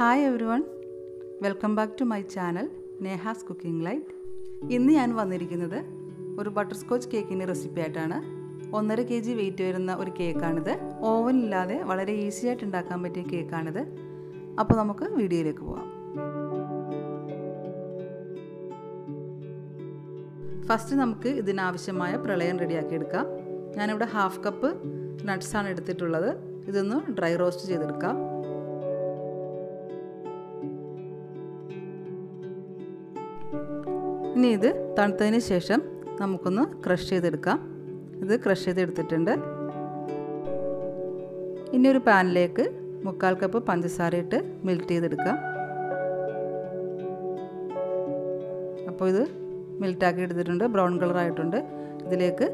Hi everyone, welcome back to my channel Neha's Cooking Light. ഇന്ന് ഞാൻ വന്നിരിക്കുന്നത് ഒരു ബട്ടർസ്കോച്ച് കേക്കിന്റെ റെസിപ്പി ആയിട്ടാണ്. 1.5 kg weight വരുന്ന ഒരു കേക്കാണിത്. ഓവൻ ഇല്ലാതെ വളരെ ഈസി ആയിട്ട് ഉണ്ടാക്കാൻ പറ്റിയ കേക്കാണിത്. അപ്പോൾ നമുക്ക് വീഡിയോയിലേക്ക് പോകാം. ഫസ്റ്റ് നമുക്ക് ഇതിന് ആവശ്യമായ പ്രളയം റെഡിയാക്കി എടുക്കാം. ഞാൻ ഇവിടെ 1/2 കപ്പ് നട്ട്സ് ആണ് എടുത്തിട്ടുള്ളത്. ഇതൊന്ന് ഡ്രൈ റോസ്റ്റ് ചെയ്തെടുക്കാം. ഇനി ഇത് തണുത്തതിന് ശേഷം നമുക്കൊന്ന് ക്രഷ് ചെയ്തെടുക്കാം. ഇത് ക്രഷ് ചെയ്തെടുത്തിട്ടുണ്ട്. ഇനി ഒരു പാനിലേക്ക് 1/4 കപ്പ് പഞ്ചസാര ഇട്ട് മെൽറ്റ് ചെയ്തെടുക്കാം. അപ്പോൾ ഇത് മെൽറ്റ് ആക്കി എടുത്തിട്ടുണ്ട്. ബ്രൗൺ കളർ ആയിട്ടുണ്ട്. ഇതിലേക്ക്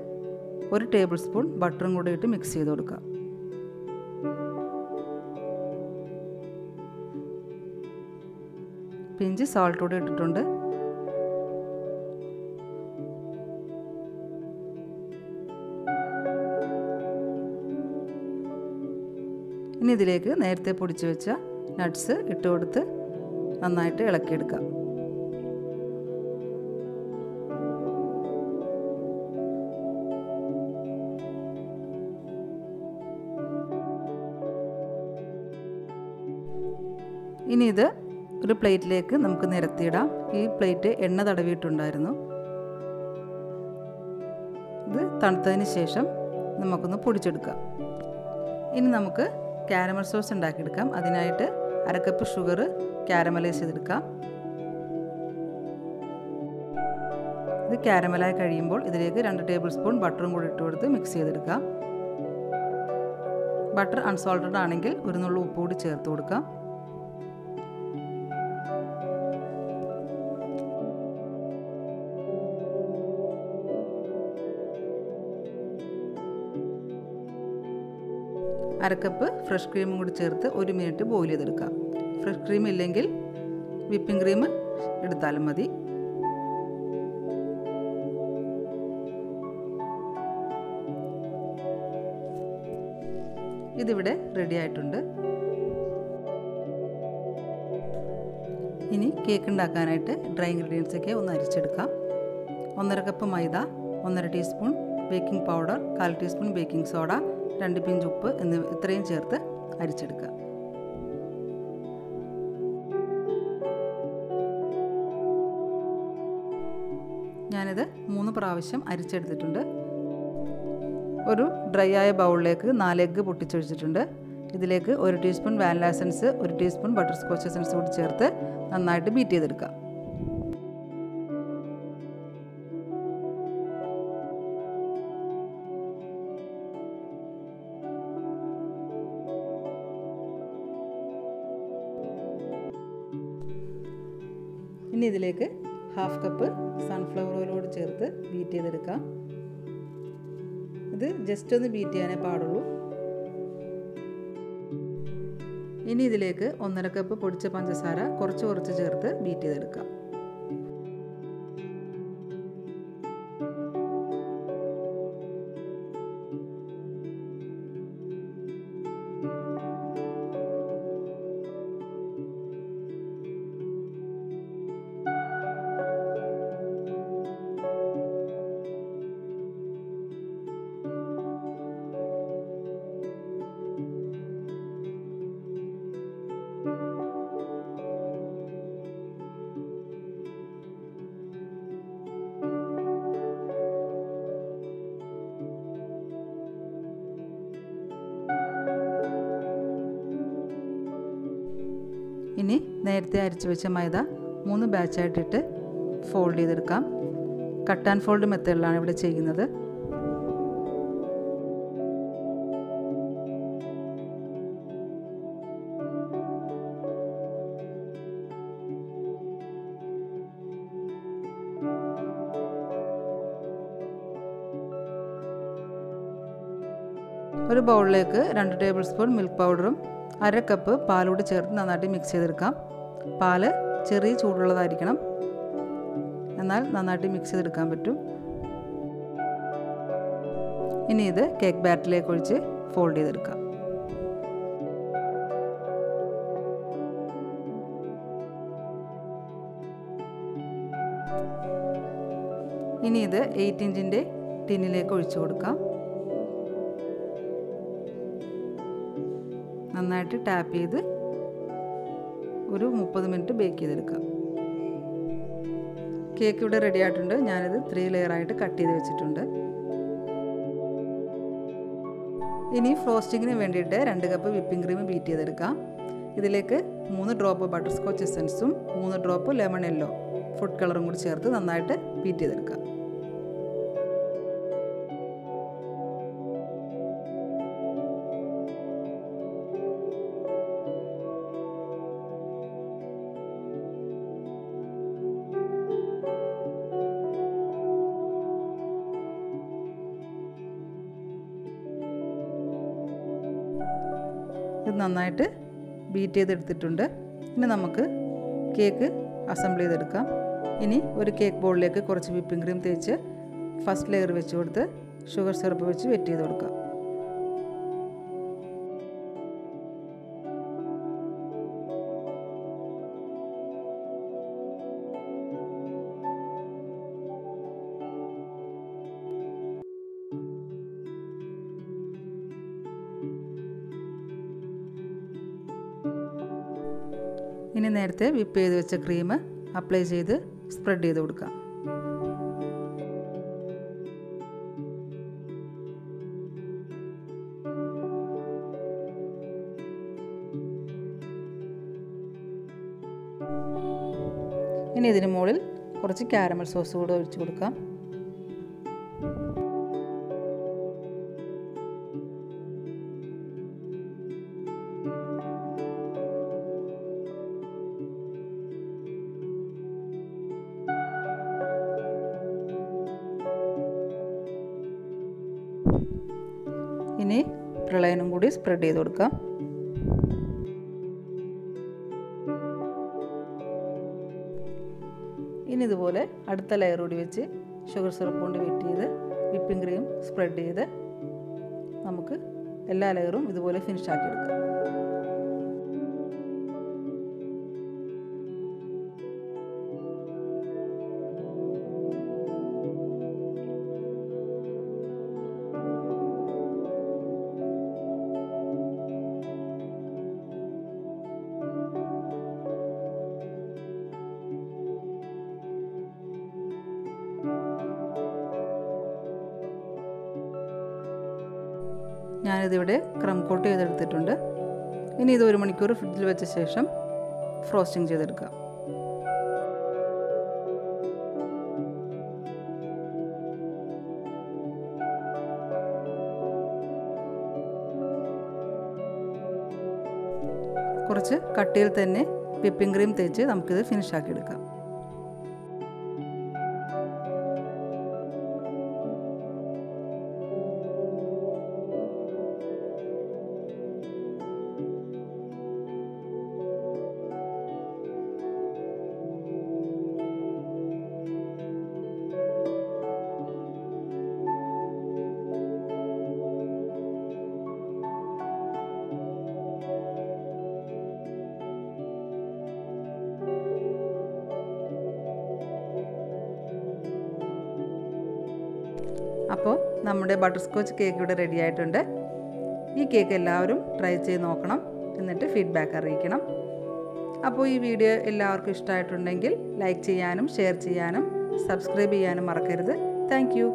1 ടേബിൾ സ്പൂൺ ബട്ടറും കൂടി ഇട്ട് മിക്സ് ചെയ്ത് കൊടുക്കാം. പിഞ്ച് സാൾട്ട് കൂടി ഇട്ടിട്ടുണ്ട്. ഇനി ഇതിലേക്ക് നേരത്തെ പൊടിച്ചു വെച്ച നട്ട്സ് ഇട്ട് കൊടുത്ത് നന്നായിട്ട് ഇളക്കിയെടുക്കാം. ഇനി ഇത് ഒരു പ്ലേറ്റിലേക്ക് നമുക്ക് നിരത്തിയിടാം. ഈ പ്ലേറ്റ് എണ്ണ തടവിയിട്ടുണ്ടായിരുന്നു. ഇത് തണുത്തതിന് ശേഷം നമുക്കൊന്ന് പൊടിച്ചെടുക്കാം. ഇനി നമുക്ക് കാരമൽ സോസ് ഉണ്ടാക്കിയെടുക്കാം. അതിനായിട്ട് 1/2 കപ്പ് ഷുഗർ കാരമലൈസ് ചെയ്തെടുക്കാം. ഇത് കാരമലായി കഴിയുമ്പോൾ ഇതിലേക്ക് 2 ടേബിൾ സ്പൂൺ ബട്ടറും കൂടി ഇട്ട് കൊടുത്ത് മിക്സ് ചെയ്തെടുക്കാം. ബട്ടർ അൺസോൾട്ടഡ് ആണെങ്കിൽ ഒരു നുള്ളു ഉപ്പ് കൂടി ചേർത്ത് കൊടുക്കാം. അര കപ്പ് ഫ്രഷ് ക്രീമും കൂടി ചേർത്ത് 1 മിനിറ്റ് ബോയിൽ ചെയ്തെടുക്കാം. ഫ്രഷ് ക്രീം ഇല്ലെങ്കിൽ വിപ്പിംഗ് ക്രീം എടുത്താലും മതി. ഇതിവിടെ റെഡി ആയിട്ടുണ്ട്. ഇനി കേക്ക് ഉണ്ടാക്കാനായിട്ട് ഡ്രൈ ഇൻഗ്രീഡിയൻസ് ഒക്കെ ഒന്ന് അരിച്ചെടുക്കാം. 1/2 കപ്പ് മൈദ, 1 teaspoon baking powder, 1/4 teaspoon baking soda, 2 pinch ഉപ്പ് എന്നിവ ഇത്രയും ചേർത്ത് അരിച്ചെടുക്കുക. ഞാനിത് 3 പ്രാവശ്യം അരിച്ചെടുത്തിട്ടുണ്ട്. ഒരു ഡ്രൈ ആയ ബൗളിലേക്ക് 4 എഗ്ഗ് പൊട്ടിച്ചൊഴിച്ചിട്ടുണ്ട്. ഇതിലേക്ക് 1 teaspoon vanilla essence, 1 teaspoon butterscotch essence കൂടി ചേർത്ത് നന്നായിട്ട് ബീറ്റ് ചെയ്തെടുക്കുക. ഇനി ഇതിലേക്ക് 1/2 കപ്പ് സൺഫ്ലവർ ഓയിലോട് ചേർത്ത് ബീറ്റ് ചെയ്തെടുക്കാം. ഇത് ജസ്റ്റ് ഒന്ന് ബീറ്റ് ചെയ്യാനേ പാടുള്ളൂ. ഇനി ഇതിലേക്ക് 1/2 കപ്പ് പൊടിച്ച പഞ്ചസാര കുറച്ച് കുറച്ച് ചേർത്ത് ബീറ്റ് ചെയ്തെടുക്കാം. ഇനി നേരത്തെ അരിച്ചു വെച്ച മൈദ 3 ബാച്ചായിട്ടിട്ട് ഫോൾഡ് ചെയ്തെടുക്കാം. കട്ട് ആൻഡ് ഫോൾഡ് മെത്തേഡിലാണ് ഇവിടെ ചെയ്യുന്നത്. ഒരു ബൗളിലേക്ക് 2 ടേബിൾ സ്പൂൺ മിൽക്ക് പൗഡറും 1/2 കപ്പ് പാലൂടെ ചേർത്ത് നന്നായിട്ട് മിക്സ് ചെയ്തെടുക്കാം. പാല് ചെറിയ ചൂടുള്ളതായിരിക്കണം, എന്നാൽ നന്നായിട്ട് മിക്സ് ചെയ്തെടുക്കാൻ പറ്റും. ഇനി ഇത് കേക്ക് ബാറ്ററിലേക്ക് ഒഴിച്ച് ഫോൾഡ് ചെയ്തെടുക്കാം. ഇനി ഇത് 8 ഇഞ്ചിന്റെ ടിന്നിലേക്ക് ഒഴിച്ചു കൊടുക്കാം. നന്നായിട്ട് ടാപ്പ് ചെയ്ത് ഒരു 30 മിനിറ്റ് ബേക്ക് ചെയ്തെടുക്കാം. കേക്ക് ഇവിടെ റെഡി ആയിട്ടുണ്ട്. ഞാൻ ഇത് 3 ലെയർ ആയിട്ട് കട്ട് ചെയ്തു വെച്ചിട്ടുണ്ട്. ഇനി ഫ്രോസ്റ്റിങ്ങിന് വേണ്ടിയിട്ട് 2 കപ്പ് വിപ്പിംഗ് ക്രീം ബീറ്റ് ചെയ്തെടുക്കാം. ഇതിലേക്ക് 3 ഡ്രോപ്പ് ബട്ടർ സ്കോച്ച് എസൻസും 3 ഡ്രോപ്പ് ലെമൺ യെല്ലോ ഫുഡ് കളറും കൂടി ചേർത്ത് നന്നായിട്ട് ബീറ്റ് ചെയ്തെടുക്കാം. ഇത് നന്നായിട്ട് ബീറ്റ് ചെയ്തെടുത്തിട്ടുണ്ട്. ഇനി നമുക്ക് കേക്ക് അസംബിൾ ചെയ്തെടുക്കാം. ഇനി ഒരു കേക്ക് ബോളിലേക്ക് കുറച്ച് വിപ്പിംഗ് ക്രീം തേച്ച് ഫസ്റ്റ് ലെയർ വെച്ച് കൊടുത്ത് ഷുഗർ സിറപ്പ് വെച്ച് വെറ്റ് ചെയ്ത് കൊടുക്കാം. ഇനി നേരത്തെ വിപ്പ് ചെയ്ത് വെച്ച ക്രീം അപ്ലൈ ചെയ്ത് സ്പ്രെഡ് ചെയ്ത് കൊടുക്കാം. ഇനി ഇതിന് മുകളിൽ കുറച്ച് കാരമൽ സോസ് കൂടെ ഒഴിച്ചു കൊടുക്കാം. ഇനി പ്രളയനും കൂടി സ്പ്രെഡ് ചെയ്ത് കൊടുക്കാം. ഇനി ഇതുപോലെ അടുത്ത ലെയർ കൂടി വെച്ച് ഷുഗർ സിറപ്പ് കൊണ്ട് വെറ്റ് ചെയ്ത് വിപ്പിംഗ് ക്രീം സ്പ്രെഡ് ചെയ്ത് നമുക്ക് എല്ലാ ലെയറും ഇതുപോലെ ഫിനിഷ് ആക്കി എടുക്കാം. ഞാനിതിവിടെ ക്രം കോട്ട് ചെയ്തെടുത്തിട്ടുണ്ട്. ഇനി ഇത് 1 മണിക്കൂർ ഫ്രിഡ്ജിൽ വെച്ച ശേഷം ഫ്രോസ്റ്റിംഗ് ചെയ്തെടുക്കാം. കുറച്ച് കട്ടിയിൽ തന്നെ വിപ്പിംഗ് ക്രീം തേച്ച് നമുക്കിത് ഫിനിഷാക്കി എടുക്കാം. അപ്പോൾ നമ്മുടെ ബട്ടർ സ്കോച്ച് കേക്ക് ഇവിടെ റെഡി ആയിട്ടുണ്ട്. ഈ കേക്ക് എല്ലാവരും ട്രൈ ചെയ്ത് നോക്കണം, എന്നിട്ട് ഫീഡ്ബാക്ക് അറിയിക്കണം. അപ്പോൾ ഈ വീഡിയോ എല്ലാവർക്കും ഇഷ്ടമായിട്ടുണ്ടെങ്കിൽ ലൈക്ക് ചെയ്യാനും ഷെയർ ചെയ്യാനും സബ്സ്ക്രൈബ് ചെയ്യാനും മറക്കരുത്. Thank U.